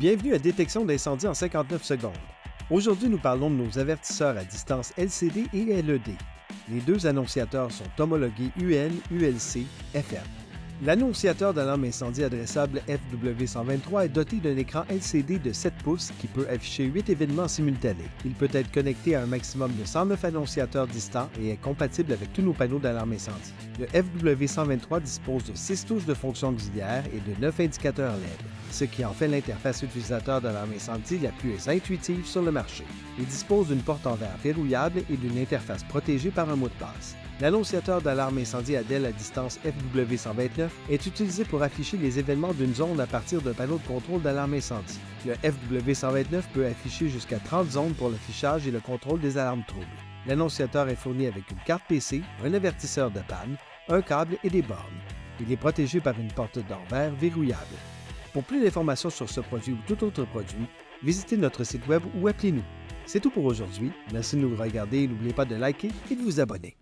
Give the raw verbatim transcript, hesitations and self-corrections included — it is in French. Bienvenue à Détection d'incendie en cinquante-neuf secondes. Aujourd'hui, nous parlons de nos avertisseurs à distance L C D et L E D. Les deux annonciateurs sont homologués U L, U L C, F M. L'annonciateur d'alarme incendie adressable F W cent vingt-trois est doté d'un écran L C D de sept pouces qui peut afficher huit événements simultanés. Il peut être connecté à un maximum de cent neuf annonciateurs distants et est compatible avec tous nos panneaux d'alarme incendie. Le F W cent vingt-trois dispose de six touches de fonction auxiliaire et de neuf indicateurs L E D, ce qui en fait l'interface utilisateur d'alarme incendie la plus intuitive sur le marché. Il dispose d'une porte en verre verrouillable et d'une interface protégée par un mot de passe. L'annonciateur d'alarme incendie à D E L à distance F W cent vingt-neuf est utilisé pour afficher les événements d'une zone à partir d'un panneau de contrôle d'alarme incendie. Le F W cent vingt-neuf peut afficher jusqu'à trente zones pour le fichage et le contrôle des alarmes troubles. L'annonciateur est fourni avec une carte P C, un avertisseur de panne, un câble et des bornes. Il est protégé par une porte d'envers verrouillable. Pour plus d'informations sur ce produit ou tout autre produit, visitez notre site web ou appelez-nous. C'est tout pour aujourd'hui. Merci de nous regarder et n'oubliez pas de liker et de vous abonner.